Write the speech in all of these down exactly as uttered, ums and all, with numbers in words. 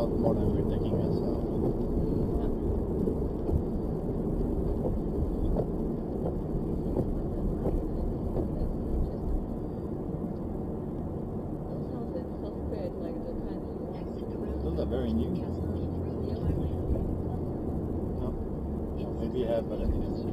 out more than we're taking in, so. Those are very new. No, maybe I have, but I didn't see.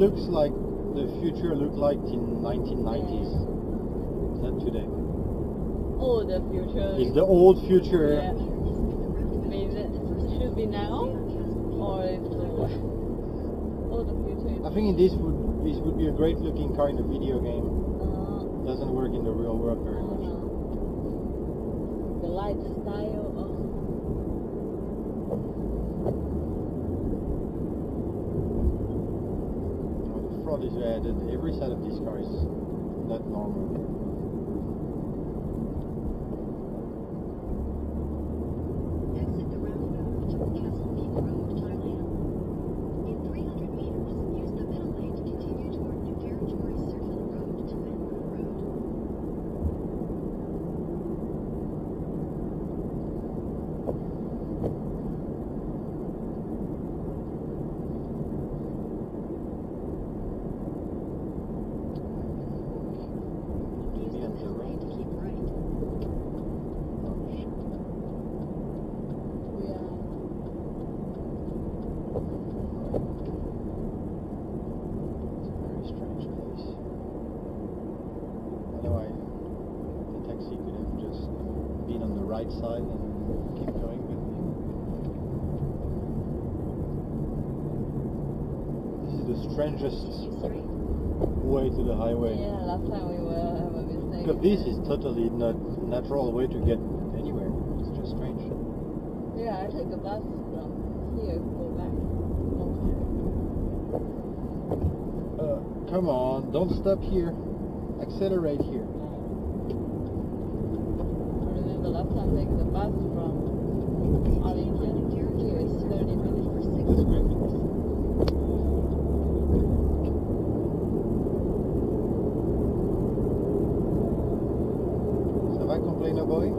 Looks like the future looked like in nineteen nineties, not today. Oh, the future. It's the old future. Yeah. I mean, it should be now, or it's like, oh, the future. I think this would this would be a great looking car in a video game. Uh, Doesn't work in the real world very much. Uh, the lifestyle of. Is rare that every side of this car is not normal. Exit the roundabout to Castle Peak Road, Thailand. In three hundred meters, use the middle lane to continue toward New Territory Circular Road to Mangrove Road. Right side and keep going with me. This is the strangest way to the highway. Yeah, last time we were have a mistake. Because this is totally not natural way to get anywhere. It's just strange. Yeah, I take a bus from here to go back. Uh, come on, don't stop here. Accelerate here. Last time I take the bus from Arlington here, it's thirty minutes for six minutes. Ça va, complain, boy?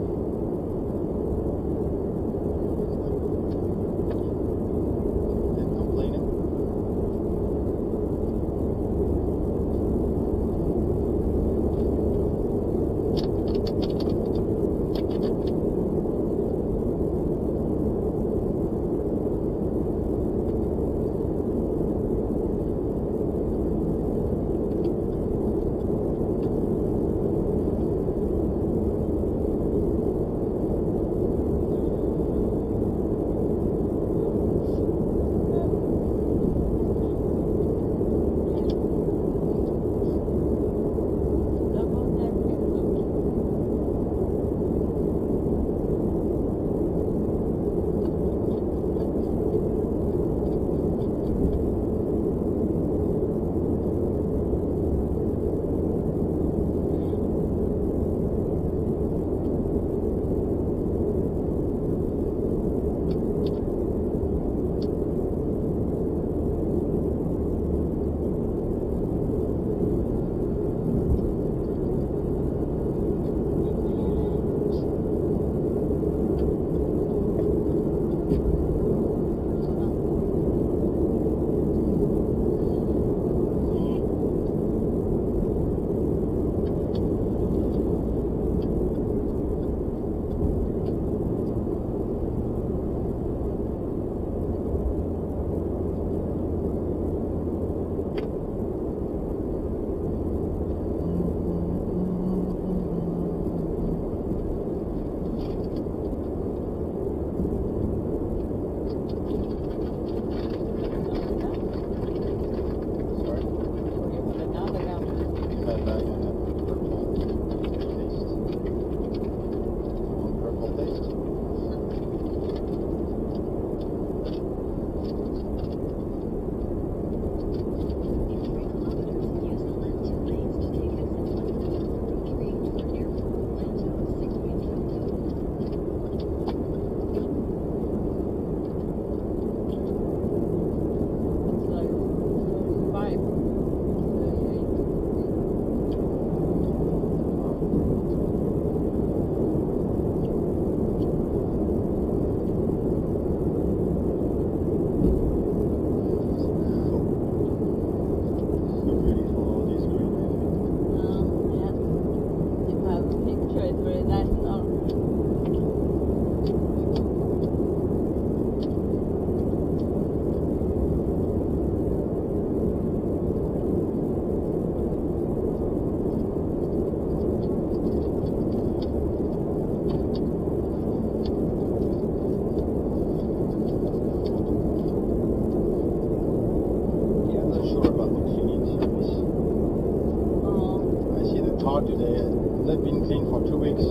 for today. Not been clean for two weeks.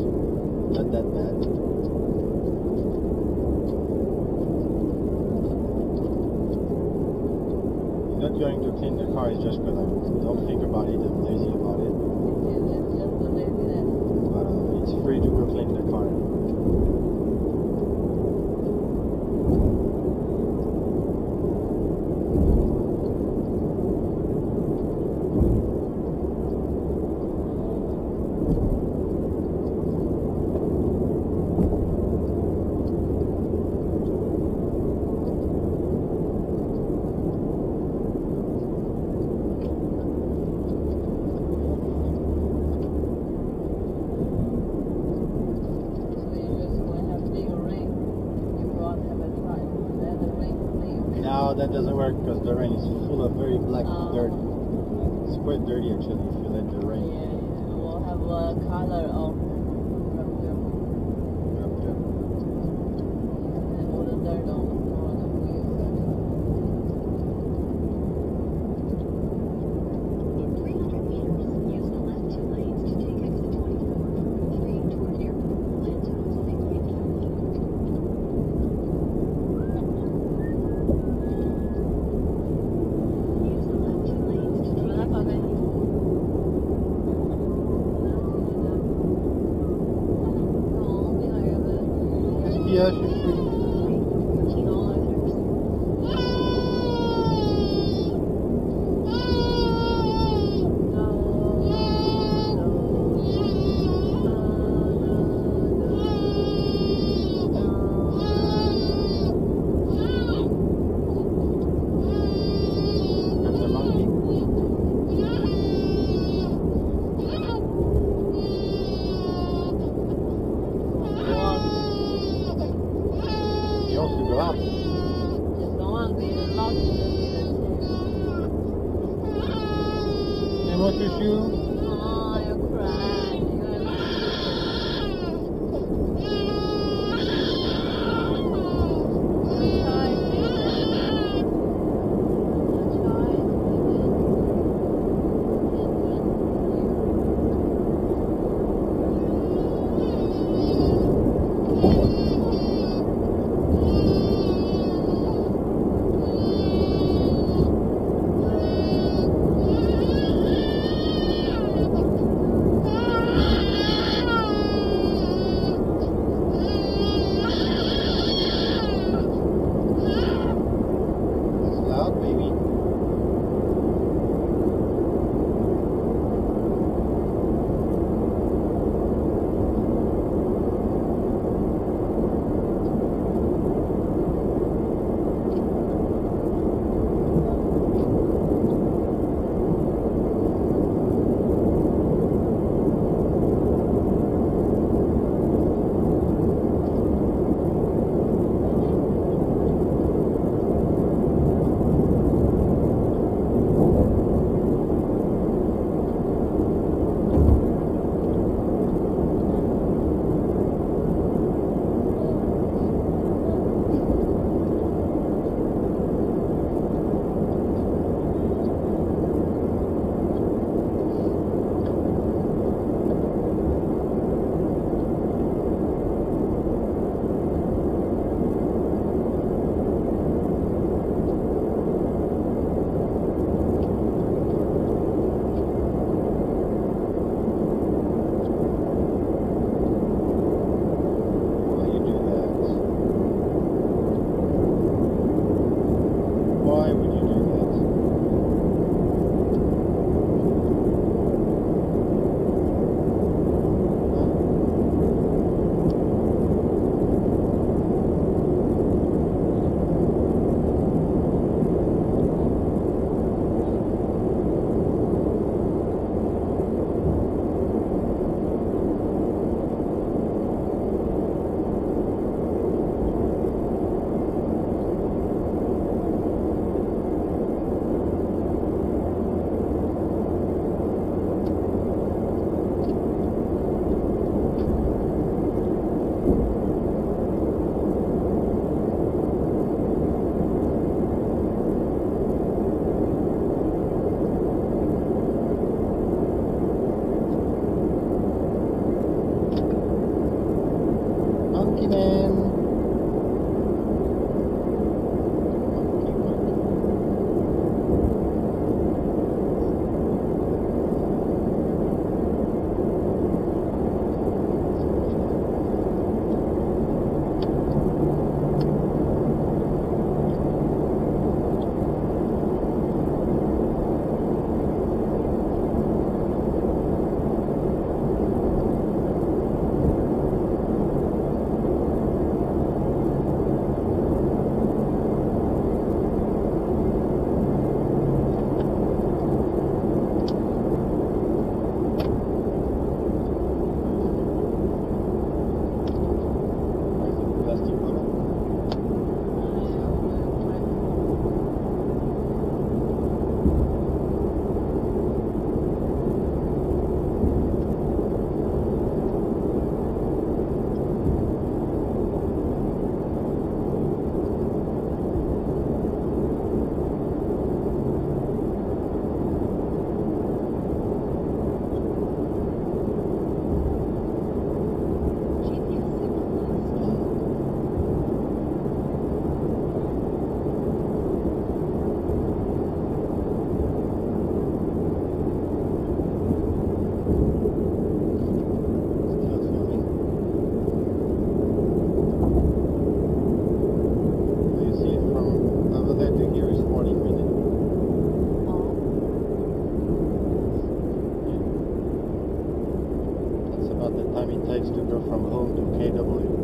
Not that bad. Not going to clean the car, it's just because I don't think about it, I'm lazy about it. But uh, it's free to go clean the car. That doesn't work because the rain is full of very black um, dirt. It's quite dirty actually if you let the rain. Yeah, it will have a color of drop drop. Drop drop. And all the dirt on all the wheels. In three hundred meters, use the left two lanes to take exit twenty-four from train toward airport Atlanta. Yeah, sure, sure. What's your shoe? Oh, you're crying. Ah! the time it takes to go from home to K W.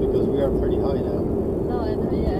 Because we are pretty high now. No, and, yeah.